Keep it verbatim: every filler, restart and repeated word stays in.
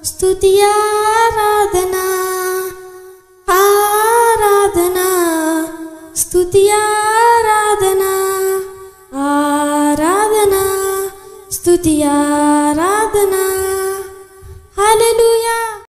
स्तुति आराधना